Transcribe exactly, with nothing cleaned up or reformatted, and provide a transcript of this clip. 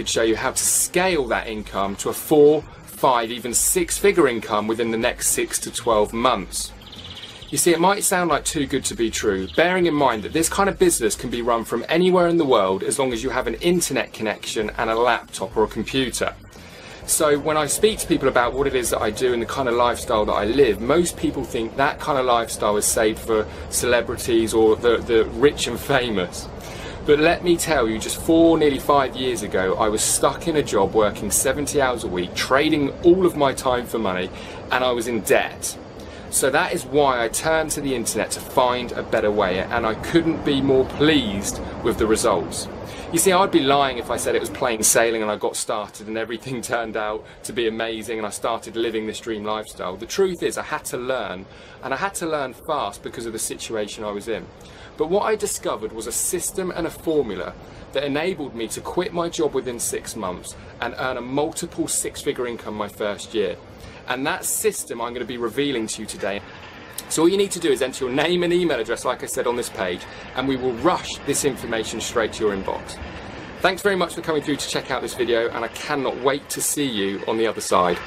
could show you how to scale that income to a four, five, even six figure income within the next six to twelve months. You see, it might sound like too good to be true, bearing in mind that this kind of business can be run from anywhere in the world as long as you have an internet connection and a laptop or a computer. So when I speak to people about what it is that I do and the kind of lifestyle that I live, most people think that kind of lifestyle is saved for celebrities or the, the rich and famous. But let me tell you, just four, nearly five years ago, I was stuck in a job working seventy hours a week, trading all of my time for money, and I was in debt. So that is why I turned to the internet to find a better way, and I couldn't be more pleased with the results. You see, I'd be lying if I said it was plain sailing and I got started and everything turned out to be amazing and I started living this dream lifestyle. The truth is I had to learn, and I had to learn fast because of the situation I was in. But what I discovered was a system and a formula that enabled me to quit my job within six months and earn a multiple six-figure income my first year. And that system I'm going to be revealing to you today. So all you need to do is enter your name and email address, like I said, on this page, and we will rush this information straight to your inbox. Thanks very much for coming through to check out this video, and I cannot wait to see you on the other side.